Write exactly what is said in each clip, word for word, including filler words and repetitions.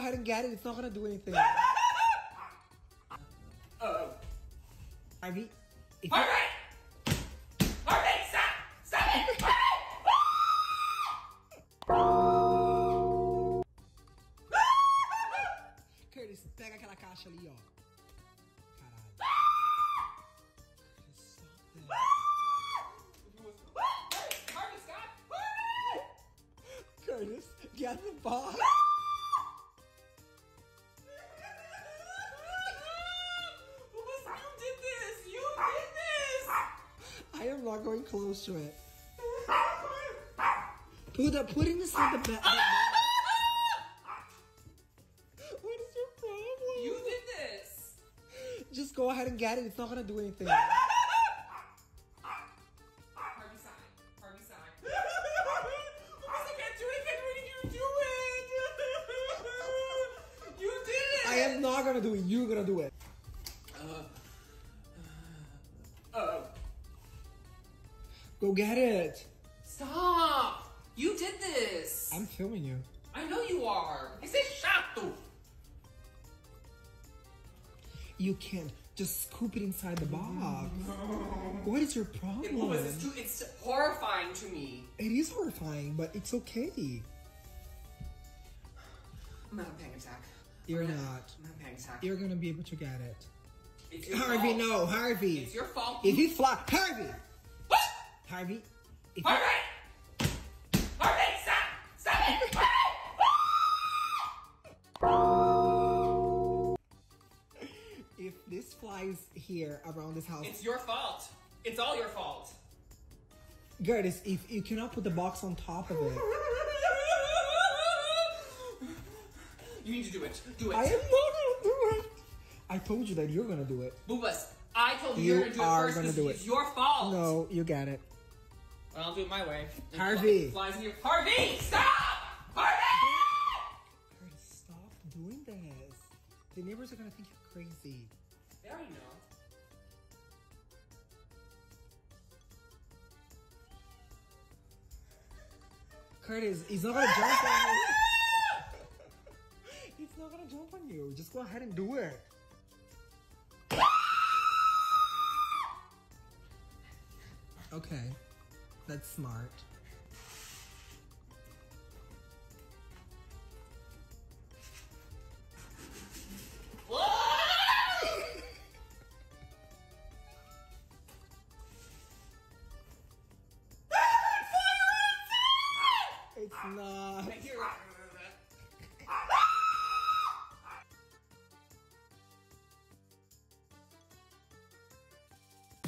ahead and get it. It's not gonna do anything. Uh, Harvey, if Harvey! You... Harvey, stop! Stop it! Harvey! Curtis, pega aquela caixa ali, ó. Caralho. Curtis, stop that. Harvey, stop! Curtis, get the ball. I am not going close to it. Put putting this in the bed. What is your problem? You did this. Just go ahead and get it. It's not gonna do anything. Harvey sign. Harvey sign. I can't do it. I can't do it. You do it. You did it. I am not gonna do it. You're gonna do it. Uh. Uh. Go get it! Stop! You did this! I'm filming you. I know you are! I said chato! You can't just scoop it inside the box. No. What is your problem? It was, it's, too, it's horrifying to me. It is horrifying, but it's okay. I'm having a panic attack. You're I'm not. I'm having a panic attack. You're gonna be able to get it. It's your Harvey, fault. No, Harvey! It's your fault. If you fly, Harvey! Harvey, if Harvey! You... Harvey, stop! Stop it! Harvey! If this flies here around this house, it's your fault. It's all your fault. Curtis, if you cannot put the box on top of it, you need to do it. Do it. I am not gonna do it. I told you that you're gonna do it. Boobas, I told you you're gonna do it first. Gonna do it. It's your fault. No, you got it. Well, I'll do it my way. And Harvey! Flies in your... Harvey! Stop! Harvey! Curtis, stop doing this. The neighbors are gonna think you're crazy. They already know. Curtis, he's not gonna jump on you. He's not gonna jump on you. Just go ahead and do it. Okay. That's smart. It's not. Thank you.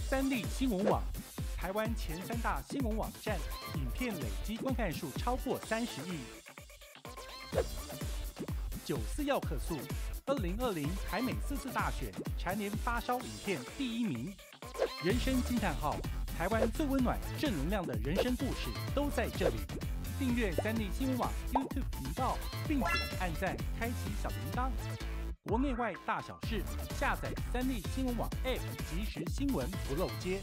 三立新闻网。 台湾前三大新闻网站，影片累积观看数超过三十亿。九四要客诉，二零二零台美四次大选蝉联发烧影片第一名。人生惊叹号，台湾最温暖、正能量的人生故事都在这里。订阅三立新闻网 YouTube 频道，并且按赞、开启小铃铛。国内外大小事，下载三立新闻网 App， 即时新闻不漏接。